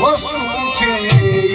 What's the change?